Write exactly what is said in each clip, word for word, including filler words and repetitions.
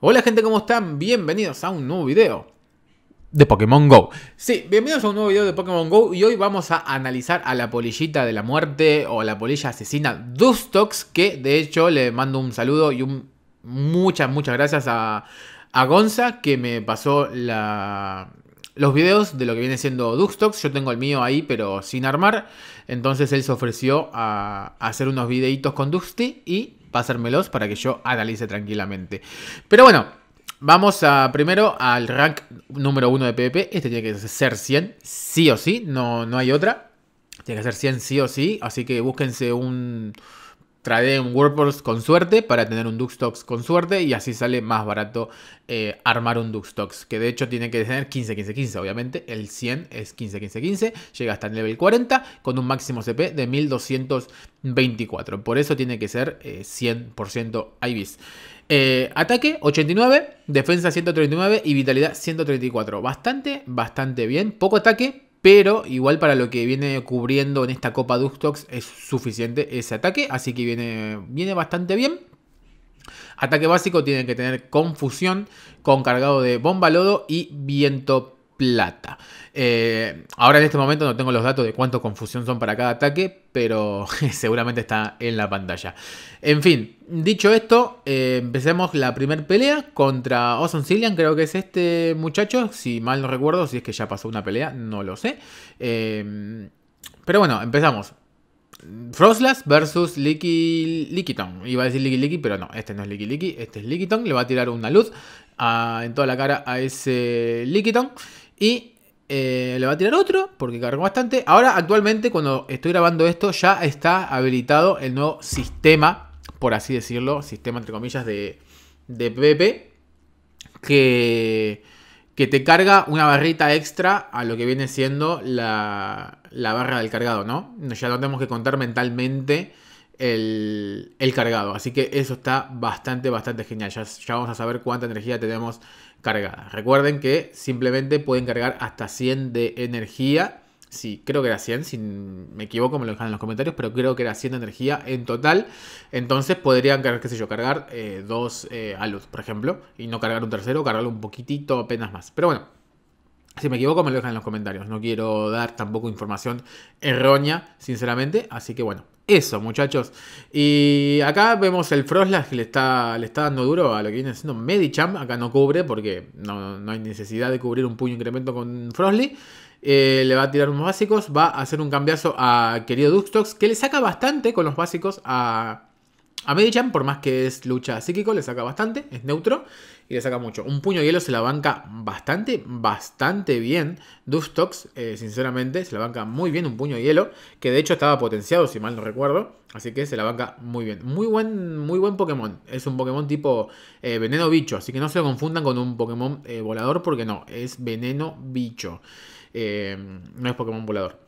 Hola gente, ¿cómo están? Bienvenidos a un nuevo video de Pokémon GO. Sí, bienvenidos a un nuevo video de Pokémon GO y hoy vamos a analizar a la polillita de la muerte o la polilla asesina Dustox, que de hecho le mando un saludo y un muchas, muchas gracias a, a Gonza, que me pasó la... los videos de lo que viene siendo Dustox. Yo tengo el mío ahí pero sin armar, entonces él se ofreció a, a hacer unos videitos con Dusty y pasármelos para que yo analice tranquilamente. Pero bueno, vamos a primero al rank número uno de PvP. Este tiene que ser cien, sí o sí, no, no hay otra. Tiene que ser cien sí o sí, así que búsquense un... Trae un Whirlpools con suerte para tener un Dustox con suerte y así sale más barato eh, armar un Dustox. Que de hecho tiene que tener quince, quince, quince, obviamente. El cien es quince, quince, quince. Llega hasta el nivel cuarenta con un máximo C P de mil doscientos veinticuatro. Por eso tiene que ser eh, cien por ciento Ibis. Eh, ataque ochenta y nueve, defensa ciento treinta y nueve y vitalidad ciento treinta y cuatro. Bastante, bastante bien. Poco ataque, pero igual para lo que viene cubriendo en esta Copa Dustox es suficiente ese ataque. Así que viene, viene bastante bien. Ataque básico tiene que tener confusión con cargado de bomba lodo y viento plata. Eh, ahora en este momento no tengo los datos de cuánto confusión son para cada ataque, pero seguramente está en la pantalla. En fin, dicho esto, eh, empecemos la primer pelea contra Ozon Cillian, creo que es este muchacho, si mal no recuerdo, si es que ya pasó una pelea, no lo sé. Eh, pero bueno, empezamos. Froslass versus Lickitung. Iba a decir Lickilicky, pero no, este no es Lickilicky, este es Lickitung. Le va a tirar una luz a, en toda la cara a ese Lickitung. Y eh, le va a tirar otro porque cargó bastante. Ahora actualmente cuando estoy grabando esto ya está habilitado el nuevo sistema, por así decirlo, sistema entre comillas de, de PvP, que, que te carga una barrita extra a lo que viene siendo la, la barra del cargado, ¿no? Ya no tenemos que contar mentalmente el, el cargado, así que eso está bastante, bastante genial. Ya, ya vamos a saber cuánta energía tenemos cargada. Recuerden que simplemente pueden cargar hasta cien de energía. Sí, creo que era cien, si me equivoco me lo dejan en los comentarios, pero creo que era cien de energía en total. Entonces podrían cargar, qué sé yo, cargar eh, dos eh, alus, por ejemplo, y no cargar un tercero, cargarlo un poquitito apenas más. Pero bueno, si me equivoco me lo dejan en los comentarios. No quiero dar tampoco información errónea, sinceramente. Así que bueno, eso muchachos. Y acá vemos el Froslass que le está, le está dando duro a lo que viene siendo Medicham. Acá no cubre porque no, no hay necesidad de cubrir un puño incremento con Frosly. Eh, le va a tirar unos básicos. Va a hacer un cambiazo a querido Dustox, que le saca bastante con los básicos a... A Medicham, por más que es lucha psíquico, le saca bastante, es neutro y le saca mucho. Un puño de hielo se la banca bastante, bastante bien. Dustox, eh, sinceramente, se la banca muy bien un puño de hielo, que de hecho estaba potenciado, si mal no recuerdo. Así que se la banca muy bien. Muy buen, muy buen Pokémon. Es un Pokémon tipo eh, veneno bicho, así que no se lo confundan con un Pokémon eh, volador, porque no, es veneno bicho. Eh, no es Pokémon volador.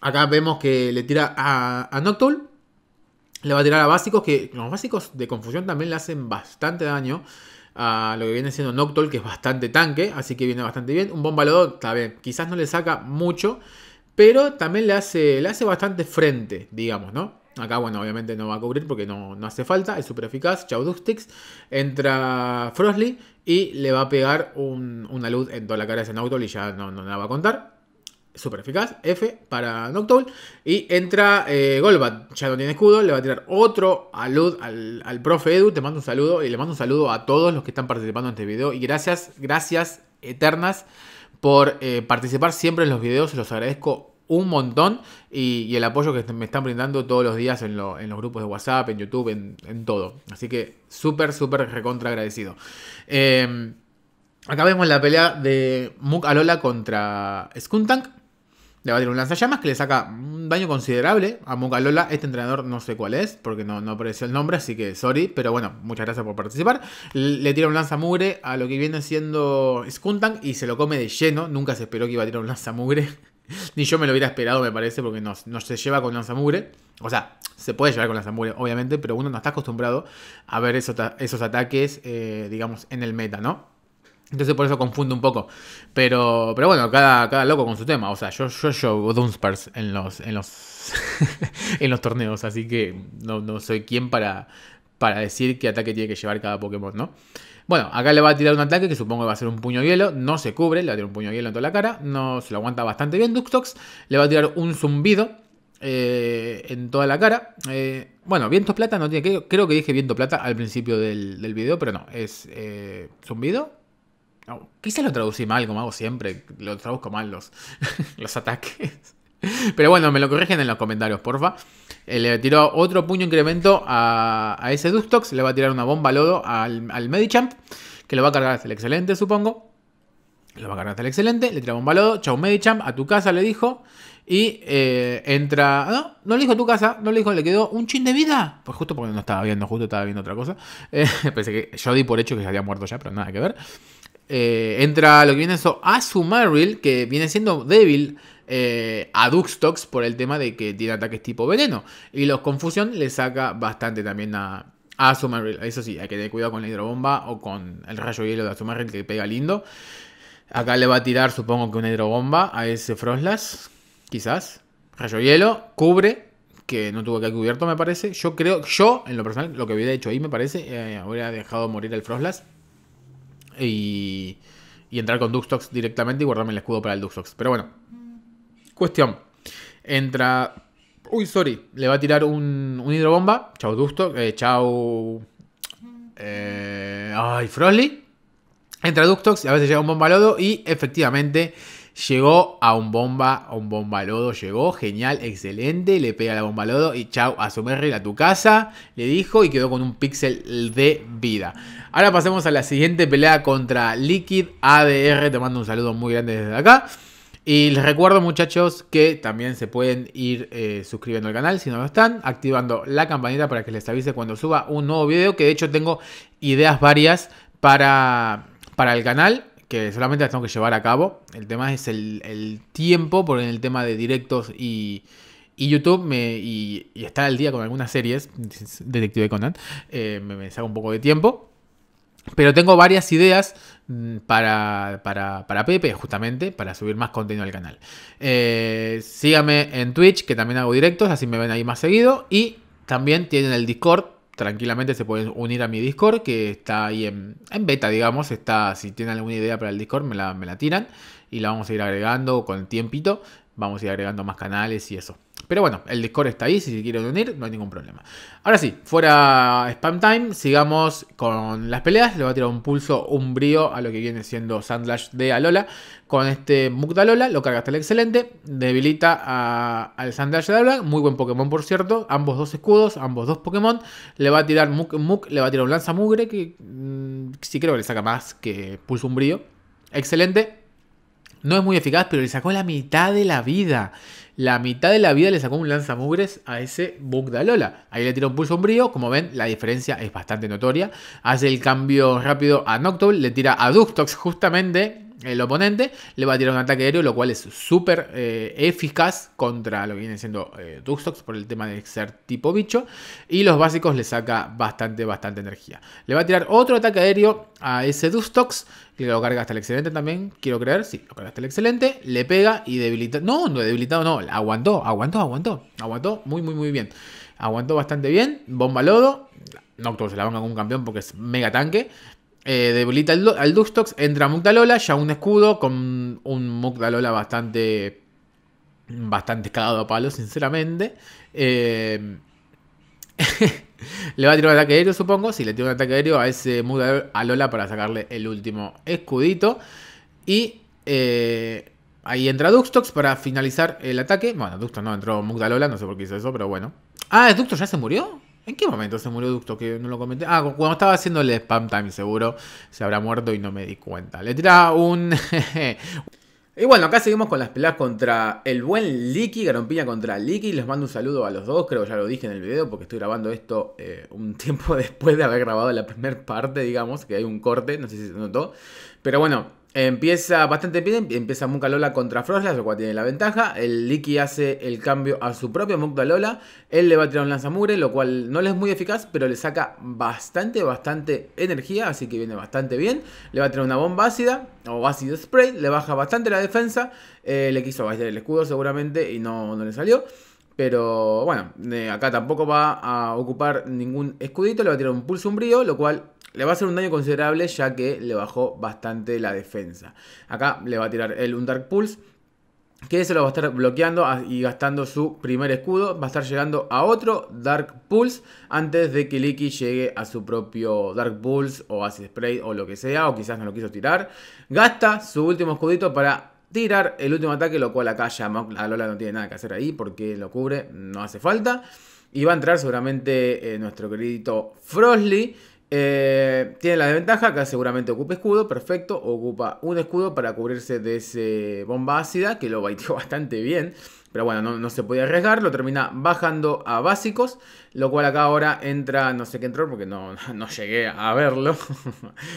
Acá vemos que le tira a, a Noctowl. Le va a tirar a básicos, que los básicos de confusión también le hacen bastante daño a lo que viene siendo Noctowl, que es bastante tanque, así que viene bastante bien. Un bomba lodo, está bien, quizás no le saca mucho, pero también le hace, le hace bastante frente, digamos, ¿no? Acá, bueno, obviamente no va a cubrir porque no, no hace falta, es súper eficaz. Chau Duckstick. Entra Frosly y le va a pegar un, una luz en toda la cara de ese Noctowl y ya no, no la va a contar. Súper eficaz, F para Noctowl. Y entra eh, Golbat, ya no tiene escudo, le va a tirar otro alud al, al profe Edu. Te mando un saludo y le mando un saludo a todos los que están participando en este video. Y gracias, gracias eternas por eh, participar siempre en los videos, se los agradezco un montón. Y, y el apoyo que me están brindando todos los días en, lo, en los grupos de WhatsApp, en YouTube, en, en todo. Así que súper, súper recontra agradecido. Eh, acá vemos la pelea de Muk Alola contra Skuntank. Le va a tirar un lanzallamas que le saca un daño considerable a Muk Alola. Este entrenador no sé cuál es porque no, no apareció el nombre, así que sorry. Pero bueno, muchas gracias por participar. Le tira un lanzamugre a lo que viene siendo Skuntank y se lo come de lleno. Nunca se esperó que iba a tirar un lanzamugre. Ni yo me lo hubiera esperado, me parece, porque no, no se lleva con lanzamugre. O sea, se puede llevar con lanzamugre, obviamente, pero uno no está acostumbrado a ver esos, esos ataques, eh, digamos, en el meta, ¿no? Entonces por eso confundo un poco. Pero pero bueno, cada, cada loco con su tema. O sea, yo yo, yo Dunsparce en los en los, en los torneos. Así que no, no soy quien para, para decir qué ataque tiene que llevar cada Pokémon, ¿no? Bueno, acá le va a tirar un ataque que supongo que va a ser un puño hielo. No se cubre, le va a tirar un puño hielo en toda la cara. No, se lo aguanta bastante bien Dustox. Le va a tirar un zumbido eh, en toda la cara. Eh, bueno, viento plata no tiene que... Creo que dije viento plata al principio del, del video, pero no. Es eh, zumbido. No, quizás lo traducí mal, como hago siempre. Lo traduzco mal los, los ataques. Pero bueno, me lo corrigen en los comentarios, porfa. Eh, le tiró otro puño incremento a, a ese Dustox. Le va a tirar una bomba lodo al, al Medicham, que lo va a cargar hasta el excelente, supongo. Lo va a cargar hasta el excelente. Le tira bomba lodo. Chau, Medicham, a tu casa, le dijo. Y eh, entra... No, no le dijo a tu casa. No le dijo, le quedó un chin de vida. Pues justo porque no estaba viendo, justo estaba viendo otra cosa. Eh, pensé que yo di por hecho que se había muerto ya, pero nada que ver. Eh, entra lo que viene eso Azumarill, que viene siendo débil Eh, a Dustox por el tema de que tiene ataques tipo veneno. Y los Confusión le saca bastante también a, a Azumarill. Eso sí, hay que tener cuidado con la hidrobomba o con el rayo hielo de Azumarill, que pega lindo. Acá le va a tirar, supongo que una hidrobomba a ese Froslass. Quizás. Rayo hielo, cubre, que no tuvo que haber cubierto, me parece. Yo creo, yo en lo personal, lo que hubiera hecho ahí, me parece, eh, hubiera dejado morir al Froslass y, y entrar con Dustox directamente y guardarme el escudo para el Dustox. Pero bueno. Cuestión, entra... Uy, sorry, le va a tirar un, un hidrobomba. Chau, Dustox. Eh, chau... Eh, ay, Frosly. Entra Dustox y a veces llega un bomba lodo. Y efectivamente llegó a un bomba, a un bomba lodo. Llegó, genial, excelente. Le pega la bomba lodo y chau, Azumarill, a tu casa, le dijo. Y quedó con un píxel de vida. Ahora pasemos a la siguiente pelea contra Liquid A D R. Te mando un saludo muy grande desde acá. Y les recuerdo, muchachos, que también se pueden ir eh, suscribiendo al canal si no lo están, activando la campanita para que les avise cuando suba un nuevo video, que de hecho tengo ideas varias para, para el canal, que solamente las tengo que llevar a cabo. El tema es el, el tiempo, porque en el tema de directos y, y YouTube me, y, y estar al día con algunas series, Detective Conan, eh, me, me saca un poco de tiempo. Pero tengo varias ideas para, para, para Pepe, justamente, para subir más contenido al canal. Eh, síganme en Twitch, que también hago directos, así me ven ahí más seguido. Y también tienen el Discord, tranquilamente se pueden unir a mi Discord, que está ahí en, en beta, digamos. Está, si tienen alguna idea para el Discord, me la, me la tiran y la vamos a ir agregando con el tiempito. Vamos a ir agregando más canales y eso. Pero bueno, el Discord está ahí, si se quieren unir, no hay ningún problema. Ahora sí, fuera spam time, sigamos con las peleas. Le va a tirar un pulso, un brío a lo que viene siendo Sandslash de Alola. Con este Muk Alola, lo carga hasta el excelente. Debilita a, al Sandslash de Alola, muy buen Pokémon por cierto. Ambos dos escudos, ambos dos Pokémon. Le va a tirar Muk, Muk le va a tirar un lanzamugre, que mmm, sí creo que le saca más que pulso un brío. Excelente. No es muy eficaz, pero le sacó la mitad de la vida. La mitad de la vida le sacó un lanzamugres a ese Muk Alola. Ahí le tiró un pulso umbrío. Como ven, la diferencia es bastante notoria. Hace el cambio rápido a Noctowl. Le tira a Dustox justamente el oponente. Le va a tirar un ataque aéreo, lo cual es súper eh, eficaz contra lo que viene siendo eh, Dustox por el tema de ser tipo bicho. Y los básicos le saca bastante, bastante energía. Le va a tirar otro ataque aéreo a ese Dustox. Que lo carga hasta el excelente también, quiero creer. Sí, lo carga hasta el excelente. Le pega y debilita. No, no debilitado, no. Aguantó, aguantó, aguantó. Aguantó muy, muy, muy bien. Aguantó bastante bien. Bomba lodo. Noctowl se la banca con un campeón porque es mega tanque. Eh, debilita al, al Dustox. Entra Muk Alola. Ya un escudo con un Muk Alola bastante... Bastante cagado a palo, sinceramente. Eh... Le va a tirar un ataque aéreo, supongo. Si sí, le tira un ataque aéreo a ese Muk Alola para sacarle el último escudito. Y eh, ahí entra Dustox para finalizar el ataque. Bueno, Dustox no, entró Muk Alola. No sé por qué hizo eso, pero bueno. Ah, ¿Dustox ya se murió? ¿En qué momento se murió Dustox? Que no lo comenté. Ah, cuando estaba haciéndole spam time, seguro. Se habrá muerto y no me di cuenta. Le tira un... Y bueno, acá seguimos con las peleas contra el buen Licky, Garompiña contra Licky. Les mando un saludo a los dos, creo que ya lo dije en el video porque estoy grabando esto eh, un tiempo después de haber grabado la primera parte, digamos, que hay un corte, no sé si se notó. Pero bueno, empieza bastante bien, empieza Muk Alola contra Froslass, lo cual tiene la ventaja. El Licky hace el cambio a su propio Muk Alola, él le va a tirar un lanzamugre, lo cual no le es muy eficaz, pero le saca bastante, bastante energía, así que viene bastante bien. Le va a tirar una bomba ácida. O ácido spray, le baja bastante la defensa. Eh, le quiso bajar el escudo seguramente y no, no le salió. Pero bueno, eh, acá tampoco va a ocupar ningún escudito. Le va a tirar un pulso umbrío, lo cual le va a hacer un daño considerable ya que le bajó bastante la defensa. Acá le va a tirar el un Dark Pulse, que se lo va a estar bloqueando y gastando su primer escudo. Va a estar llegando a otro Dark Pulse antes de que Licky llegue a su propio Dark Pulse o Acid Spray o lo que sea. O quizás no lo quiso tirar. Gasta su último escudito para tirar el último ataque, lo cual acá ya Muk Alola no tiene nada que hacer ahí porque lo cubre, no hace falta. Y va a entrar seguramente eh, nuestro querido Froslass. Eh, tiene la desventaja, acá seguramente ocupa escudo, perfecto, ocupa un escudo para cubrirse de ese bomba ácida que lo baiteó bastante bien. Pero bueno, no, no se podía arriesgar, lo termina bajando a básicos, lo cual acá ahora entra, no sé qué entró porque no, no llegué a verlo.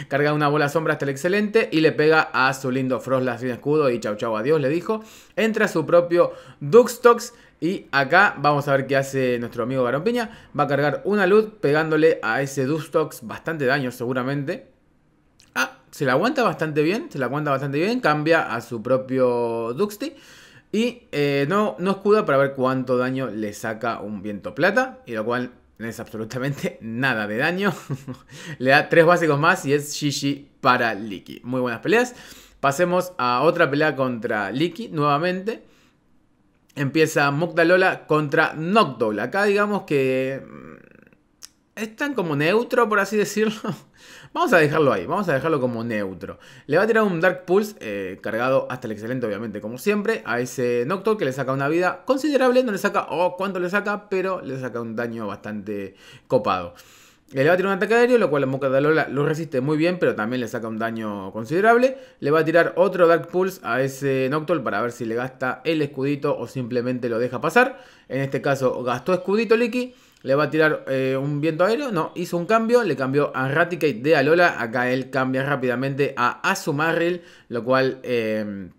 Carga una bola sombra hasta el excelente y le pega a su lindo Froslass sin escudo y chau chau adiós le dijo. Entra su propio Dustox. Y acá vamos a ver qué hace nuestro amigo Garompiña. Va a cargar una luz pegándole a ese Dustox bastante daño seguramente. Ah, se la aguanta bastante bien, se la aguanta bastante bien. Cambia a su propio Duckstick. Y eh, no, no escuda para ver cuánto daño le saca un viento plata. Y lo cual no es absolutamente nada de daño. Le da tres básicos más y es G G para Licky. Muy buenas peleas. Pasemos a otra pelea contra Licky nuevamente. Empieza Muk Alola contra Noctowl. Acá digamos que es tan como neutro, por así decirlo. Vamos a dejarlo ahí, vamos a dejarlo como neutro. Le va a tirar un Dark Pulse, eh, cargado hasta el excelente, obviamente, como siempre, a ese Noctowl que le saca una vida considerable. No le saca, oh, cuánto le saca, pero le saca un daño bastante copado. Le va a tirar un ataque aéreo, lo cual Muk Alola lo resiste muy bien, pero también le saca un daño considerable. Le va a tirar otro Dark Pulse a ese Noctowl para ver si le gasta el escudito o simplemente lo deja pasar. En este caso gastó escudito Licky. Le va a tirar eh, un viento aéreo, no, hizo un cambio, le cambió a Raticate de Alola. Acá él cambia rápidamente a Azumarill, lo cual eh,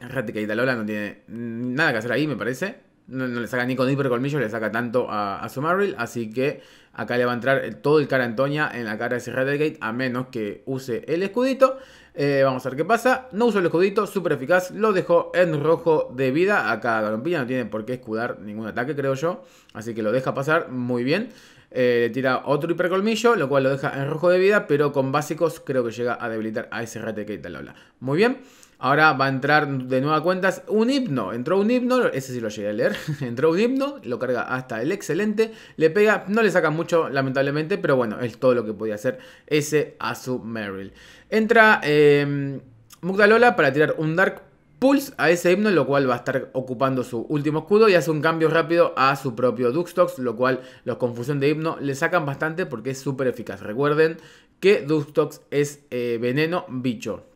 Raticate de Alola no tiene nada que hacer ahí, me parece. No, no le saca ni con hipercolmillo, le saca tanto a, a Azumarill, así que acá le va a entrar todo el cara Antonia en la cara de ese Raticate, a menos que use el escudito. Eh, vamos a ver qué pasa. No usó el escudito, súper eficaz, lo dejó en rojo de vida. Acá Garompiña no tiene por qué escudar ningún ataque, creo yo, así que lo deja pasar muy bien. Eh, tira otro hipercolmillo, lo cual lo deja en rojo de vida, pero con básicos creo que llega a debilitar a ese Raticate de Alola. Muy bien. Ahora va a entrar de nueva cuentas un Hipno. Entró un Hipno, ese sí lo llegué a leer. Entró un Hipno, lo carga hasta el excelente. Le pega, no le saca mucho lamentablemente, pero bueno, es todo lo que podía hacer ese Azumarill. Entra eh, Muk Alola para tirar un Dark Pulse a ese Hipno, lo cual va a estar ocupando su último escudo. Y hace un cambio rápido a su propio Dustox, lo cual los confusión de Hipno le sacan bastante porque es súper eficaz. Recuerden que Dustox es eh, veneno bicho.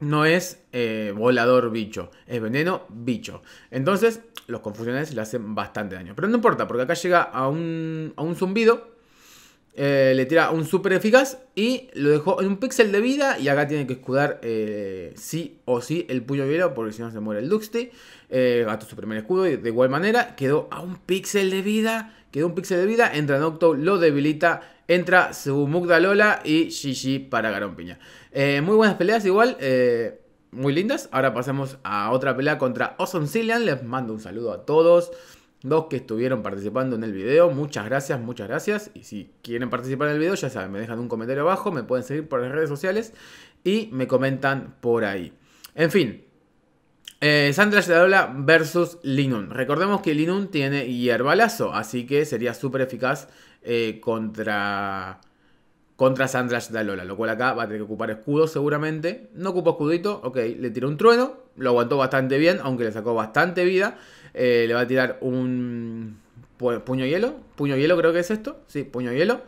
No es eh, volador bicho, es veneno bicho. Entonces, los confusiones le hacen bastante daño. Pero no importa, porque acá llega a un, a un zumbido. Eh, le tira un super eficaz y lo dejó en un píxel de vida. Y acá tiene que escudar eh, sí o sí el puño hielo, porque si no se muere el Duckstick. Eh, gastó su primer escudo y de igual manera quedó a un píxel de vida. Quedó un píxel de vida, entra Noctowl, lo debilita. Entra su Muk Alola y G G para Garompiña. Eh, muy buenas peleas igual, eh, muy lindas. Ahora pasamos a otra pelea contra Ozon Cillian. Les mando un saludo a todos los que estuvieron participando en el video. Muchas gracias, muchas gracias. Y si quieren participar en el video, ya saben, me dejan un comentario abajo. Me pueden seguir por las redes sociales y me comentan por ahí. En fin. Eh, Sandslash de Alola versus Linoone. Recordemos que Linoone tiene hierbalazo, así que sería súper eficaz eh, contra, contra Sandslash de Alola, lo cual acá va a tener que ocupar escudo seguramente. No ocupó escudito, ok, le tiró un trueno, lo aguantó bastante bien, aunque le sacó bastante vida. Eh, le va a tirar un pu puño hielo, puño hielo creo que es esto, sí, puño hielo.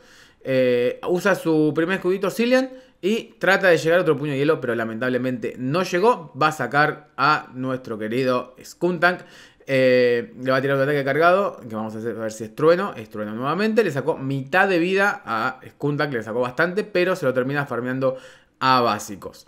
Eh, usa su primer escudito Cillian y trata de llegar a otro puño de hielo, pero lamentablemente no llegó. Va a sacar a nuestro querido Skuntank. Eh, le va a tirar un ataque cargado, que vamos a, hacer, a ver si es trueno. Es trueno nuevamente. Le sacó mitad de vida a Skuntank, le sacó bastante, pero se lo termina farmeando a básicos.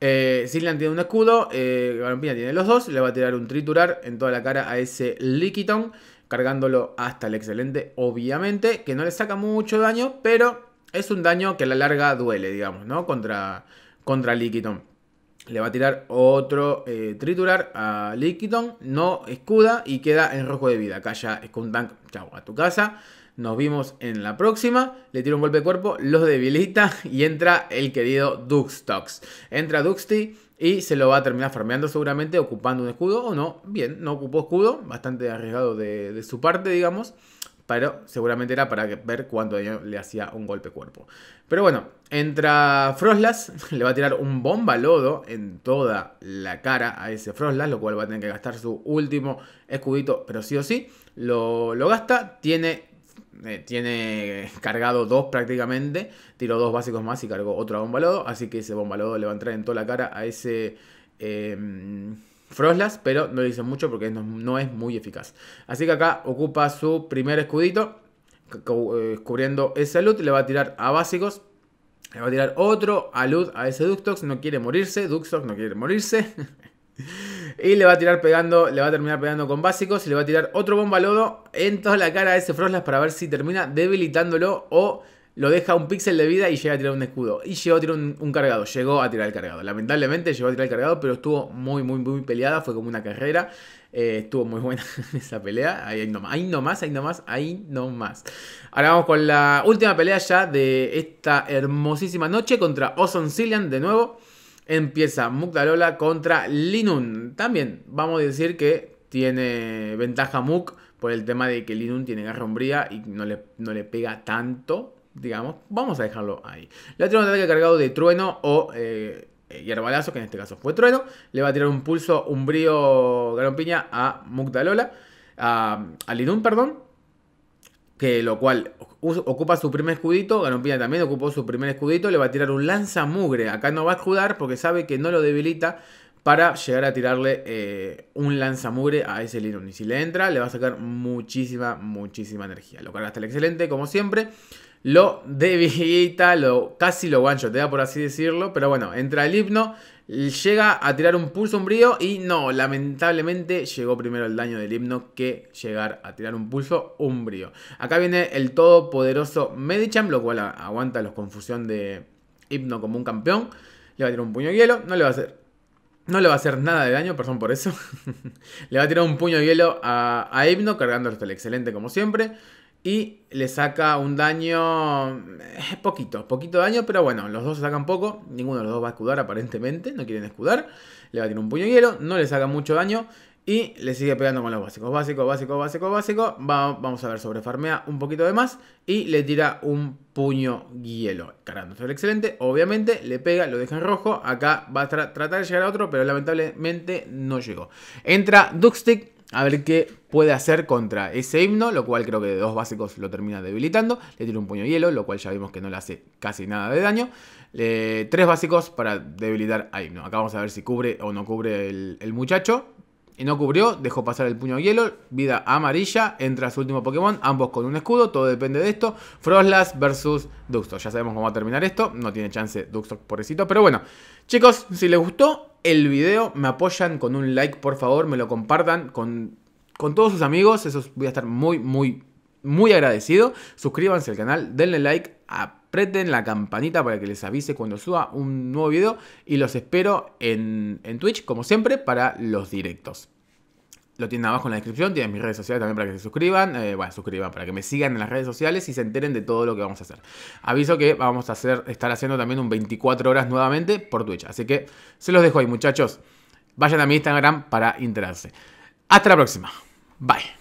Eh, Cillian tiene un escudo, eh, Garompiña tiene los dos. Le va a tirar un triturar en toda la cara a ese Lickitung, cargándolo hasta el excelente, obviamente, que no le saca mucho daño, pero es un daño que a la larga duele, digamos, ¿no? Contra, contra Lickitung. Le va a tirar otro eh, triturar a Lickitung. No escuda y queda en rojo de vida. Acá ya Skuntank, chao, a tu casa. Nos vimos en la próxima. Le tira un golpe de cuerpo, los debilita y entra el querido Dustox. Entra Duckstick y se lo va a terminar farmeando seguramente, ocupando un escudo o no. Bien, no ocupó escudo, bastante arriesgado de, de su parte, digamos. Pero seguramente era para ver cuánto daño le hacía un golpe cuerpo. Pero bueno, entra Froslass, le va a tirar un bomba lodo en toda la cara a ese Froslass, lo cual va a tener que gastar su último escudito, pero sí o sí. Lo, lo gasta, tiene, eh, tiene cargado dos prácticamente, tiró dos básicos más y cargó otro bomba lodo. Así que ese bomba lodo le va a entrar en toda la cara a ese... Eh, Froslass, pero no le dicen mucho porque no, no es muy eficaz. Así que acá ocupa su primer escudito, cubriendo ese alud. Le va a tirar a básicos. Le va a tirar otro alud a ese Dustox. No quiere morirse. Dustox no quiere morirse. Y le va a tirar pegando. Le va a terminar pegando con básicos. Y le va a tirar otro bomba lodo en toda la cara a ese Froslass para ver si termina debilitándolo o lo deja un píxel de vida y llega a tirar un escudo. Y llegó a tirar un, un cargado. Llegó a tirar el cargado. Lamentablemente llegó a tirar el cargado, pero estuvo muy, muy, muy peleada. Fue como una carrera. Eh, estuvo muy buena esa pelea. Ahí nomás, ahí nomás, ahí nomás, ahí nomás. Ahora vamos con la última pelea ya de esta hermosísima noche contra Ozon Cillian de nuevo. Empieza Muk Alola contra Linoone. También vamos a decir que tiene ventaja Muk por el tema de que Linoone tiene garra umbría y no le, no le pega tanto. Digamos, vamos a dejarlo ahí. Le va a tirar un ataque cargado de trueno o eh, hierbalazo, que en este caso fue trueno. Le va a tirar un pulso umbrío Garompiña a Muk Alola, a, a Linoone, perdón. Que lo cual ocupa su primer escudito. Garompiña también ocupó su primer escudito. Le va a tirar un lanza mugre. Acá no va a escudar porque sabe que no lo debilita para llegar a tirarle eh, un lanzamugre a ese Linoone. Y si le entra, le va a sacar muchísima, muchísima energía. Lo carga hasta el excelente, como siempre. Lo debilita, lo, casi lo one-shotea, por así decirlo. Pero bueno, entra el Hipno, llega a tirar un pulso umbrío y no, lamentablemente llegó primero el daño del Hipno que llegar a tirar un pulso umbrío. Acá viene el todopoderoso Medicham, lo cual aguanta la confusión de Hipno como un campeón. Le va a tirar un puño de hielo, no le va a hacer... No le va a hacer nada de daño, perdón por eso. Le va a tirar un puño de hielo a, a Hipno, cargándolo hasta el excelente como siempre. Y le saca un daño... Eh, poquito, poquito daño, pero bueno, los dos sacan poco. Ninguno de los dos va a escudar aparentemente, no quieren escudar. Le va a tirar un puño de hielo, no le saca mucho daño. Y le sigue pegando con los básicos, básico, básico, básico, básico. Va, vamos a ver, sobrefarmea un poquito de más. Y le tira un puño hielo. Cargando sobre el excelente, obviamente, le pega, lo deja en rojo. Acá va a tra tratar de llegar a otro, pero lamentablemente no llegó. Entra Duckstick a ver qué puede hacer contra ese Hipno, lo cual creo que de dos básicos lo termina debilitando. Le tira un puño hielo, lo cual ya vimos que no le hace casi nada de daño. Eh, tres básicos para debilitar a Hipno. Acá vamos a ver si cubre o no cubre el, el muchacho. Y no cubrió, dejó pasar el puño de hielo, vida amarilla, entra su último Pokémon, ambos con un escudo, todo depende de esto. Froslass versus Dustox, ya sabemos cómo va a terminar esto, no tiene chance Dustox, pobrecito. Pero bueno, chicos, si les gustó el video, me apoyan con un like, por favor, me lo compartan con, con todos sus amigos, eso voy a estar muy, muy, muy agradecido. Suscríbanse al canal, denle like, apreten la campanita para que les avise cuando suba un nuevo video y los espero en, en Twitch, como siempre, para los directos. Lo tienen abajo en la descripción, tienen mis redes sociales también para que se suscriban, eh, bueno, suscriban, para que me sigan en las redes sociales y se enteren de todo lo que vamos a hacer. Aviso que vamos a hacer, estar haciendo también un veinticuatro horas nuevamente por Twitch, así que se los dejo ahí, muchachos. Vayan a mi Instagram para enterarse. Hasta la próxima. Bye.